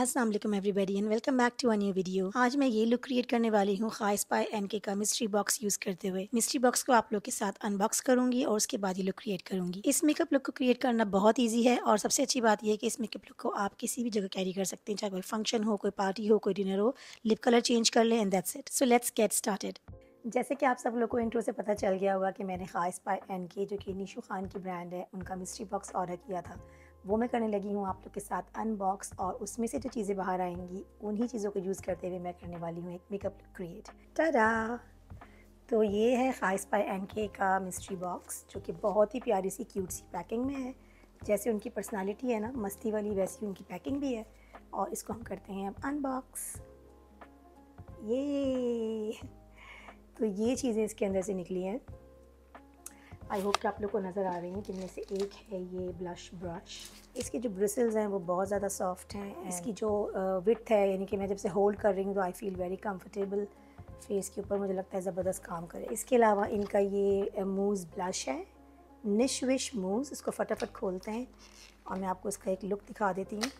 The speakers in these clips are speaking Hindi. अस्सलाम वालेकुम everybody and welcome back to a new video. आज मैं ये लुक क्रिएट करने वाली हूँ खुस बाय एनके का मिस्ट्री बॉक्स यूज करते हुए। मिस्ट्री बॉक्स को आप लोग के साथ अनबॉक्स करूंगी और उसके बाद ये लुक क्रिएट करूंगी। इस मेकअप लुक को क्रिएट करना बहुत ईजी है और सबसे अच्छी बात यह है कि इस मेकअप लुक को आप किसी भी जगह कैरी कर सकते हैं, चाहे कोई फंक्शन हो, कोई पार्टी हो, कोई डिनर हो। लिप कलर चेंज कर लें and that's it. So let's get started. जैसे कि आप सब लोगों को इंट्रो से पता चल गया होगा कि मैंने खुस बाय एनके, जो कि निशू खान की ब्रांड है, उनका मिस्ट्री बॉक्स ऑर्डर किया था। वो मैं करने लगी हूँ आप लोग के साथ अनबॉक्स और उसमें से जो चीज़ें बाहर आएंगी उन्हीं चीज़ों को यूज़ करते हुए मैं करने वाली हूँ एक मेकअप लुक क्रिएट। टाडा! तो ये है खुस बाय एनके का मिस्ट्री बॉक्स, जो कि बहुत ही प्यारी सी क्यूट सी पैकिंग में है। जैसे उनकी पर्सनालिटी है ना, मस्ती वाली, वैसी उनकी पैकिंग भी है। और इसको हम करते हैं अब अनबॉक्स। ये तो ये चीज़ें इसके अंदर से निकली हैं। आई होप कि आप लोग को नज़र आ रही हैं। जिनमें से एक है ये ब्लश ब्रश। इसके जो ब्रिसल्स हैं वो बहुत ज़्यादा सॉफ्ट हैं। इसकी जो विड्थ है, यानी कि मैं जब से होल्ड कर रही हूँ तो I feel very comfortable. Face के ऊपर मुझे लगता है ज़बरदस्त काम करे। इसके अलावा इनका ये मूज़ ब्लश है, निश विश मूज़। इसको फटाफट खोलते हैं और मैं आपको इसका एक लुक दिखा देती हूँ।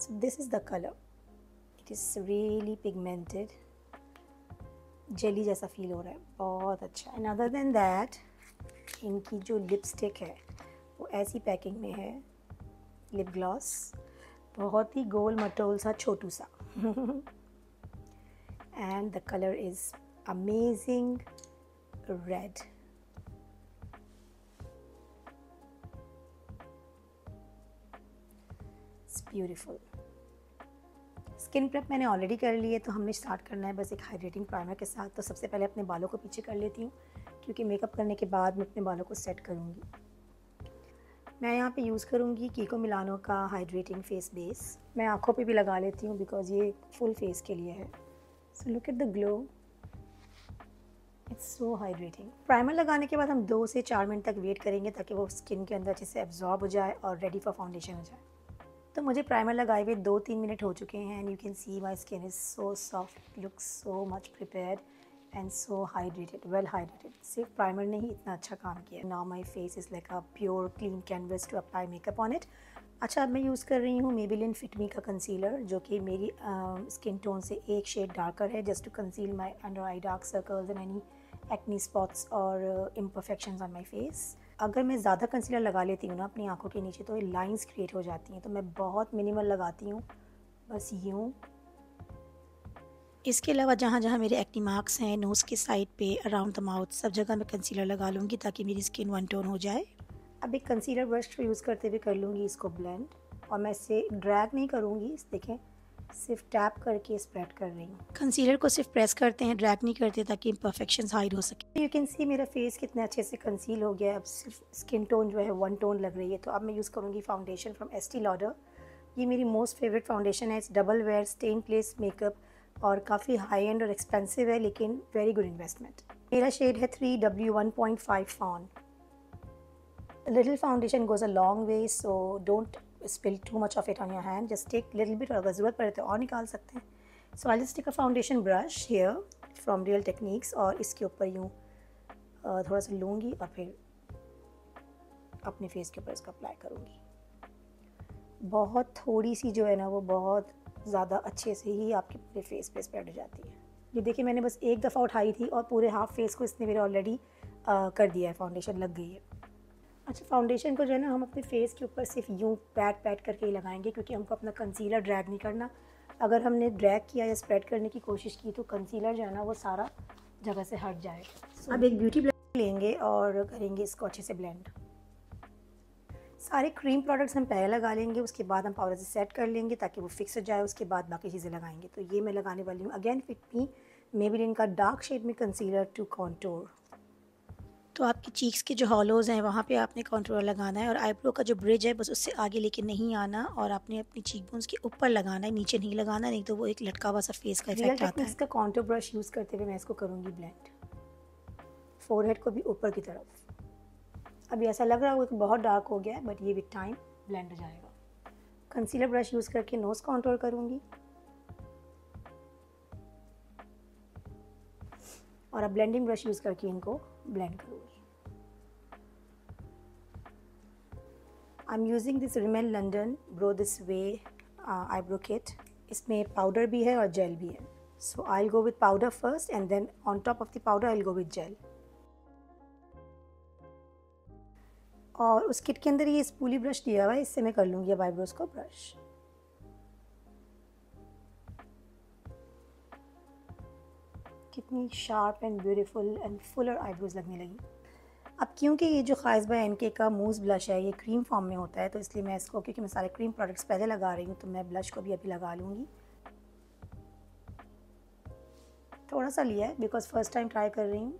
So this is the colour. It is really pigmented, jelly जैसा फील हो रहा है, बहुत अच्छा। एंड अदर देन दैट इनकी जो लिपस्टिक है वो ऐसी पैकिंग में है। लिप ग्लॉस बहुत ही गोल मटोल सा, छोटू सा। And the colour is amazing red. It's beautiful. Skin prep मैंने ऑलरेडी कर ली है, तो हमने स्टार्ट करना है बस एक हाइड्रेटिंग प्राइमर के साथ। तो सबसे पहले अपने बालों को पीछे कर लेती हूँ, क्योंकि मेकअप करने के बाद मैं अपने बालों को सेट करूँगी। मैं यहाँ पे यूज़ करूँगी कीको मिलानो का हाइड्रेटिंग फेस बेस। मैं आँखों पे भी लगा लेती हूँ बिकॉज ये फुल फेस के लिए है। So look at the glow, it's so hydrating. Primer लगाने के बाद हम 2 से 4 मिनट तक वेट करेंगे ताकि वो स्किन के अंदर अच्छे से एब्जॉर्ब हो जाए और रेडी फॉर फाउंडेशन हो जाए। तो मुझे प्राइमर लगाए हुए 2-3 मिनट हो चुके हैं। And you can see my skin is so soft, looks so much prepared and so hydrated, well hydrated. सिर्फ प्राइमर ने ही इतना अच्छा काम किया। Now my face is like a pure clean canvas to apply makeup on it. अच्छा, अब मैं यूज़ कर रही हूँ मेबेलिन फिट मी का कंसीलर, जो कि मेरी स्किन टोन से एक शेड डार्कर है, just to conceal my under eye dark circles and any acne spots और इम्परफेक्शंस ऑन माई फेस। अगर मैं ज़्यादा कंसीलर लगा लेती हूँ ना अपनी आंखों के नीचे, तो ये लाइंस क्रिएट हो जाती हैं, तो मैं बहुत मिनिमल लगाती हूँ, बस यूँ। इसके अलावा जहाँ जहाँ मेरे एक्ने मार्क्स हैं, नोज़ के साइड पे, अराउंड द माउथ, सब जगह मैं कंसीलर लगा लूँगी ताकि मेरी स्किन वन टोन हो जाए। अब एक कंसीलर ब्रश यूज़ करते हुए कर लूँगी इसको ब्लेंड, और मैं इसे ड्रैग नहीं करूँगी। देखें, सिर्फ टैप करके स्प्रेड कर रही हूँ। कंसीलर को सिर्फ प्रेस करते हैं, ड्रैग नहीं करते, ताकि इम्परफेक्शंस हाइड हो सके। यू कैन सी मेरा फेस कितना अच्छे से कंसील हो गया है। अब सिर्फ स्किन टोन जो है वन टोन लग रही है। तो अब मैं यूज़ करूँगी फाउंडेशन फ्रॉम एस्टी लॉडर। ये मेरी मोस्ट फेवरेट फाउंडेशन है। It's double wear, stay in place makeup, और काफ़ी हाई एंड और एक्सपेंसिव है, लेकिन वेरी गुड इन्वेस्टमेंट। मेरा शेड है 3W 1.5 fawn. Little foundation goes a long way, so don't spill too much of it on your hand, just take little bit, और अगर ज़रूरत पड़े तो और निकाल सकते हैं। So I'll just take a foundation brush here from Real Techniques, और इसके ऊपर यूँ थोड़ा सा लूँगी और फिर अपने फेस के ऊपर इसका अप्लाई करूँगी। बहुत थोड़ी सी जो है ना, वो बहुत ज़्यादा अच्छे से ही आपके पूरे फेस पे स्प्रेड हो जाती है। ये देखिए, मैंने बस एक दफ़ा उठाई थी और पूरे हाफ फेस को इसने मेरे ऑलरेडी कर दिया है, फाउंडेशन लग गई है। अच्छा, फाउंडेशन को जो है ना, हम अपने फेस के ऊपर सिर्फ यूँ पैट पैट करके ही लगाएंगे, क्योंकि हमको अपना कंसीलर ड्रैग नहीं करना। अगर हमने ड्रैग किया या स्प्रेड करने की कोशिश की तो कंसीलर जो है ना, वो सारा जगह से हट जाएगा। So, अब एक ब्यूटी ब्लेंडर लेंगे और करेंगे इसको अच्छे से ब्लेंड। सारे क्रीम प्रोडक्ट्स हम पहले लगा लेंगे, उसके बाद हम पाउडर से सेट कर लेंगे ताकि वो फिक्स हो जाए, उसके बाद बाकी चीज़ें लगाएंगे। तो ये मैं लगाने वाली हूँ अगेन फिट मी मेबेलिन का डार्क शेड में कंसीलर टू कॉन्टोर। तो आपकी चीक्स के जो हॉलोज़ हैं वहाँ पे आपने कंटूर लगाना है, और आईब्रो का जो ब्रिज है बस उससे आगे लेके नहीं आना, और आपने अपनी चीकबोन्स के ऊपर लगाना है, नीचे नहीं लगाना, नहीं तो वो एक लटका हुआ सा फेस का इफेक्ट आता है। इसका कंटूर ब्रश यूज़ करते हुए मैं इसको करूँगी ब्लेंड, फोरहेड को भी ऊपर की तरफ। अभी ऐसा लग रहा होगा कि बहुत डार्क हो गया है, बट ये विद टाइम ब्लेंड हो जाएगा। कंसीलर ब्रश यूज़ करके नोज़ कंटूर करूँगी, और अब ब्लेंडिंग ब्रश यूज़ करके इनको ब्लेंड करूँगी। I am using this Rimmel London brow this way eyebrow kit. इसमें पाउडर भी है और जेल भी है। So I will go with powder first and then on top of the powder I will go with gel. और उस किट के अंदर ये स्पूली ब्रश दिया हुआ है, इससे मैं कर लूँगी अब आईब्रोज को ब्रश। कितनी sharp and beautiful and fuller eyebrows लगने लगी। अब क्योंकि ये जो खुस बाय एनके का मूस ब्लश है ये क्रीम फॉर्म में होता है, तो इसलिए मैं इसको, क्योंकि मैं सारे क्रीम प्रोडक्ट्स पहले लगा रही हूँ, तो मैं ब्लश को भी अभी लगा लूँगी। थोड़ा सा लिया है बिकॉज फर्स्ट टाइम ट्राई कर रही हूँ।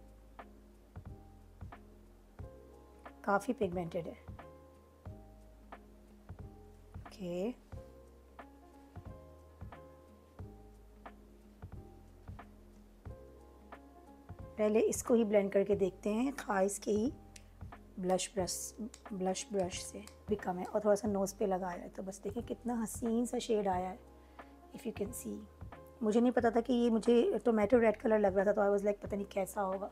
काफ़ी पिगमेंटेड है। ओके पहले इसको ही ब्लेंड करके देखते हैं खास के ही ब्लश ब्रश से भी कम है। और थोड़ा सा नोज़ पे लगाया है तो बस देखें कितना हसीन सा शेड आया है। इफ़ यू कैन सी, मुझे नहीं पता था कि ये, मुझे टोमेटो रेड कलर लग रहा था, तो आई वाज लाइक पता नहीं कैसा होगा,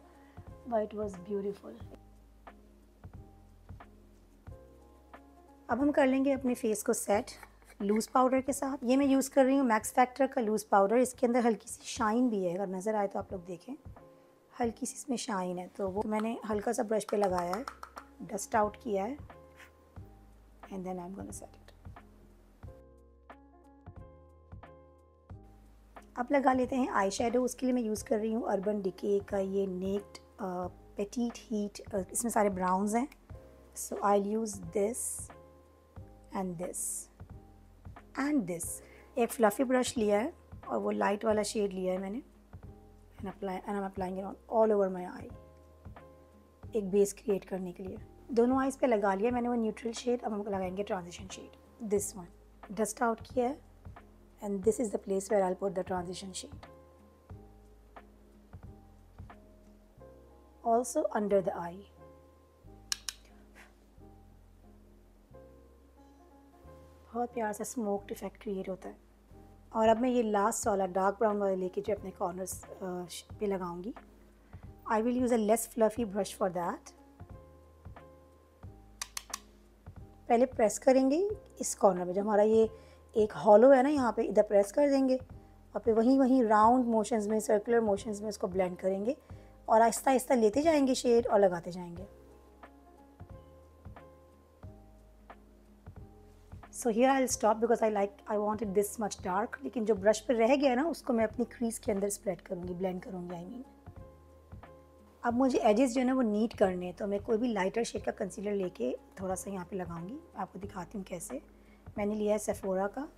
बट इट वाज ब्यूटीफुल। अब हम कर लेंगे अपने फेस को सेट लूज़ पाउडर के साथ। ये मैं यूज़ कर रही हूँ मैक्स फैक्टर का लूज़ पाउडर। इसके अंदर हल्की सी शाइन भी है, अगर नज़र आए तो आप लोग देखें, हल्की सी इसमें शाइन है। तो वो मैंने हल्का सा ब्रश पे लगाया है, डस्ट आउट किया है and then I am gonna set it. अब लगा लेते हैं आई शेडो। उसके लिए मैं यूज़ कर रही हूँ अर्बन डिके का ये नेक्ड पेटीट हीट। इसमें सारे ब्राउन्स हैं, so I will use this and this and this. एक फ्लफ़ी ब्रश लिया है और वो लाइट वाला शेड लिया है मैंने and I'm applying it all over my eye, एक बेस क्रिएट करने के लिए। दोनों आईज पे लगा लिया मैंने वो न्यूट्रल शेड। अब हम लगाएंगे transition shade, this one. Dust out किया है and this is the place where I put the transition shade, also under the eye. बहुत प्यार से स्मोक्ड इफेक्ट क्रिएट होता है। और अब मैं ये लास्ट वाला डार्क ब्राउन वाला लेके जो अपने कॉर्नर्स पे लगाऊंगी। I will use a less fluffy brush for that. पहले प्रेस करेंगे इस कॉर्नर पे, जो हमारा ये एक हॉलो है ना, यहाँ पे इधर प्रेस कर देंगे और फिर वहीं राउंड मोशंस में, सर्कुलर मोशंस में उसको ब्लेंड करेंगे और आहिस्ता आहिस्ता लेते जाएंगे शेड और लगाते जाएंगे। So here I will stop because I wanted this much dark, लेकिन जो ब्रश पर रह गया ना उसको मैं अपनी क्रीज के अंदर स्प्रेड करूँगी, ब्लेंड करूँगी आई मीन। अब मुझे एजेस जो है ना वो नीट करने हैं, तो मैं कोई भी लाइटर शेड का कंसीलर लेके थोड़ा सा यहाँ पे लगाऊंगी। आपको दिखाती हूँ कैसे। मैंने लिया है सेफोरा का,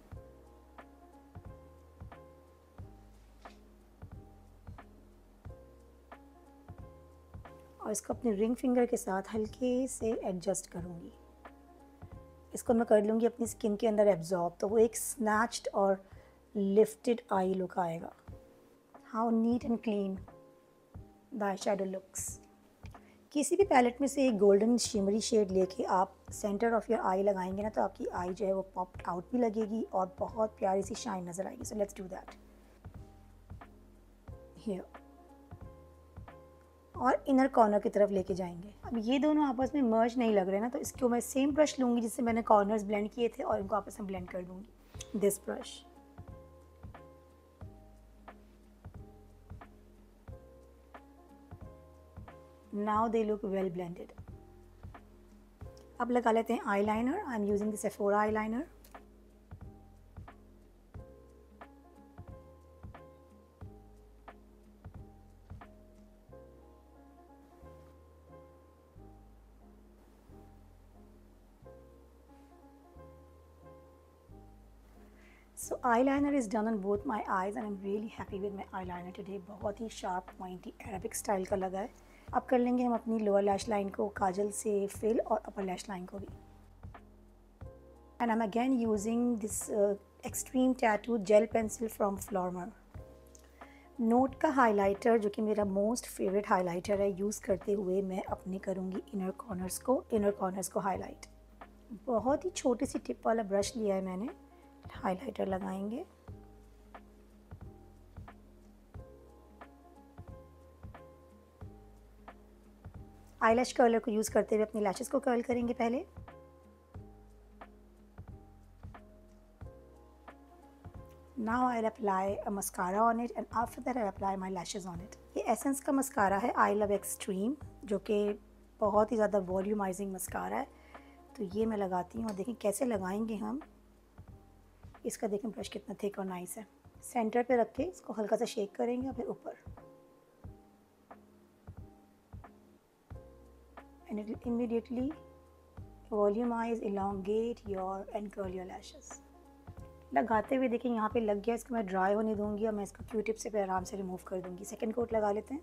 और इसको अपने रिंग फिंगर के साथ हल्के से एडजस्ट करूँगी। इसको मैं कर लूँगी अपनी स्किन के अंदर एब्जॉर्ब, तो वो एक स्नैच्ड और लिफ्टेड आई लुक आएगा। How neat and clean the eye shadow looks. किसी भी पैलेट में से एक गोल्डन शिमरी शेड लेके आप सेंटर ऑफ योर आई लगाएंगे ना, तो आपकी आई जो है वो पॉप्ड आउट भी लगेगी और बहुत प्यारी सी शाइन नज़र आएगी। So let's do that here. और इनर कॉर्नर की तरफ लेके जाएंगे। अब ये दोनों आपस में मर्ज नहीं लग रहे ना, तो इसको मैं सेम ब्रश लूँगी जिससे मैंने कॉर्नर्स ब्लेंड किए थे और इनको आपस में ब्लेंड कर दूँगी, this brush. Now they look well blended. अब लगा लेते हैं eyeliner. I am using the Sephora eyeliner. So eyeliner is done on both my eyes and I'm really happy with my eyeliner today. बहुत ही शार्प पॉइंटी अरेबिक स्टाइल का लगा है। अब कर लेंगे हम अपनी लोअर लैश लाइन को काजल से फिल और अपर लैश लाइन को भी। And I am again using this extreme tattoo gel pencil from Flormar. Note का हाईलाइटर जो कि मेरा मोस्ट फेवरेट हाईलाइटर है, यूज़ करते हुए मैं अपने करूँगी इनर कॉर्नर्स को हाईलाइट। बहुत ही छोटी सी टिप वाला ब्रश लिया है मैंने, हाइलाइटर लगाएंगे। आईलैश कर्लर को यूज करते हुए अपनी लैशेस को कर्ल करेंगे पहले। Now I'll apply a mascara on it and after that I'll apply my lashes on it. ये Essence का mascara है I Love Extreme जो कि बहुत ही ज़्यादा volumizing mascara है, तो ये मैं लगाती हूँ और देखें कैसे लगाएंगे हम इसका। देखें ब्रश कितना थिक और नाइस है। सेंटर पे रख के इसको हल्का सा शेक करेंगे और फिर ऊपर, and it will immediately volumize, elongate your and curl your lashes. लगाते हुए देखिए यहाँ पे लग गया, इसको मैं ड्राई होने दूंगी और मैं इसको क्यू टिप से फिर आराम से रिमूव कर दूंगी। सेकंड कोट लगा लेते हैं।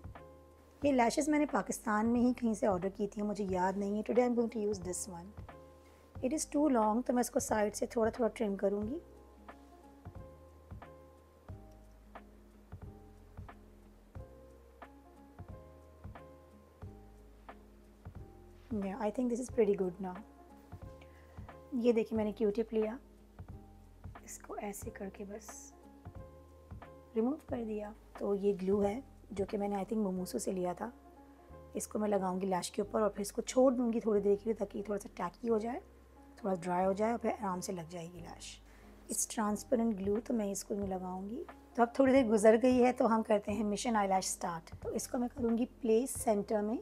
ये लैशेस मैंने पाकिस्तान में ही कहीं से ऑर्डर की थी, मुझे याद नहीं है। Today I am going to use this one, it is too long, तो मैं इसको साइड से थोड़ा थोड़ा ट्रिम करूँगी। I think this is pretty good now. ये देखिए मैंने क्यू टिप लिया, इसको ऐसे करके बस रिमूव कर दिया। तो ये ग्लू है जो कि मैंने आई थिंक मोमोसो से लिया था। इसको मैं लगाऊंगी लैश के ऊपर और फिर इसको छोड़ दूंगी थोड़ी देर के लिए ताकि थोड़ा सा टैकी हो जाए, थोड़ा ड्राई हो जाए और फिर आराम से लग जाएगी लैश। इट्स ट्रांसपेरेंट ग्लू, तो मैं इसको भी लगाऊंगी। तो अब थोड़ी देर गुजर गई है, तो हम करते हैं मिशन आई लैश स्टार्ट। तो इसको मैं करूँगी प्लेस सेंटर में।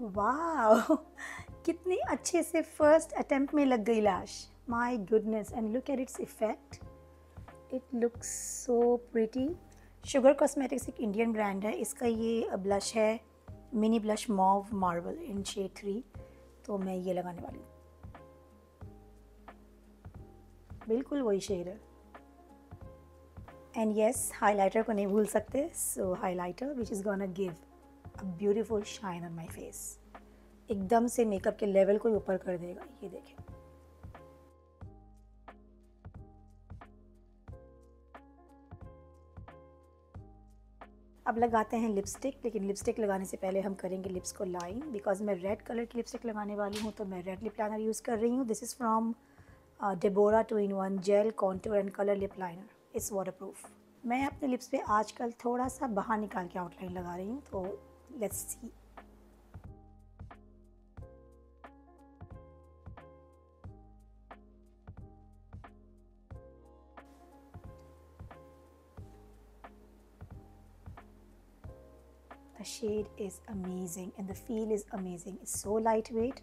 वाह, कितनी अच्छे से फर्स्ट अटेम्प्ट में लग गई lash. My goodness, and look at its effect, it looks so pretty. Sugar Cosmetics एक इंडियन ब्रांड है, इसका ये ब्लश है mini blush mauve marble in shade 3, तो मैं ये लगाने वाली हूँ। बिल्कुल वही शेड है। एंड येस, हाईलाइटर को नहीं भूल सकते, so highlighter which is gonna give a beautiful shine on my face, एकदम से मेकअप के लेवल को ऊपर कर देगा। ये देखें, अब लगाते हैं लिपस्टिक, लेकिन लिपस्टिक लगाने से पहले हम करेंगे लिप्स को लाइन, बिकॉज मैं रेड कलर की लिपस्टिक लगाने वाली हूँ। तो मैं रेड लिप लाइनर यूज़ कर रही हूँ। This is from Deborah 2-in-1 gel contour and colour lip liner, it's waterproof. मैं अपने लिप्स पे आजकल थोड़ा सा बाहर निकाल के आउटलाइन लगा रही हूँ, तो let's see. The shade is amazing and the feel is amazing. It's so lightweight.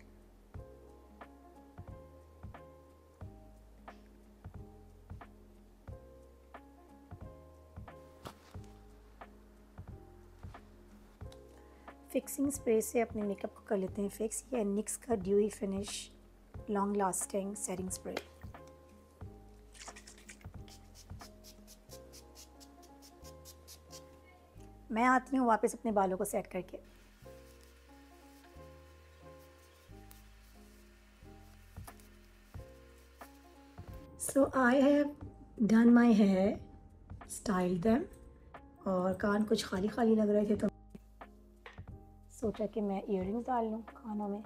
Fixing spray से अपने मेकअप को कर लेते हैं फिक्स। ये निक्स का dewy finish long lasting setting spray. मैं आती हूँ वापस अपने बालों को सेट करके। So I have done my hair, styled them, और कान कुछ खाली खाली लग रहे थे तो सोचा कि मैं ईयरिंग्स डाल लूँ कानों में।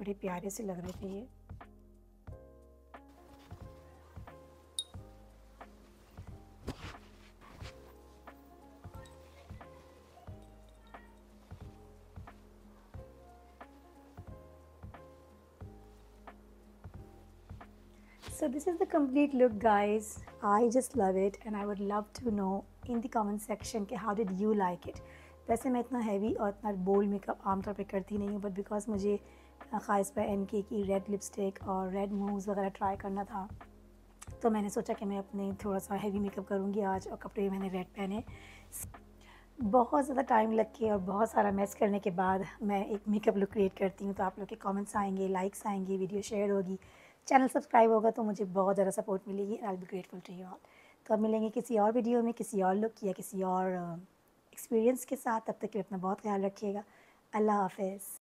बड़े प्यारे से लग रहे थे ये। So this is the complete look guys. I just love it and I would love to know in the comment section कि how did you like it. वैसे मैं इतना हैवी और इतना बोल्ड मेकअप आमतौर पे करती नहीं हूँ, बट बिकॉज मुझे खास बाय एनके की रेड लिपस्टिक और रेड मूव्स वगैरह ट्राई करना था, तो मैंने सोचा कि मैं अपने थोड़ा सा हैवी मेकअप करूँगी आज। और कपड़े मैंने रेड पहने। बहुत ज़्यादा टाइम लग के और बहुत सारा मेस करने के बाद मैं एक मेकअप लुक क्रिएट करती हूँ, तो आप लोग के कॉमेंट्स आएँगे, लाइक्स आएँगे, वीडियो शेयर होगी, चैनल सब्सक्राइब होगा, तो मुझे बहुत ज़्यादा सपोर्ट मिलेगी। I will be grateful to you all. तो अब मिलेंगे किसी और वीडियो में, किसी और लुक या किसी और एक्सपीरियंस के साथ। तब तक के अपना बहुत ख्याल रखिएगा। अल्लाह हाफ़िज़।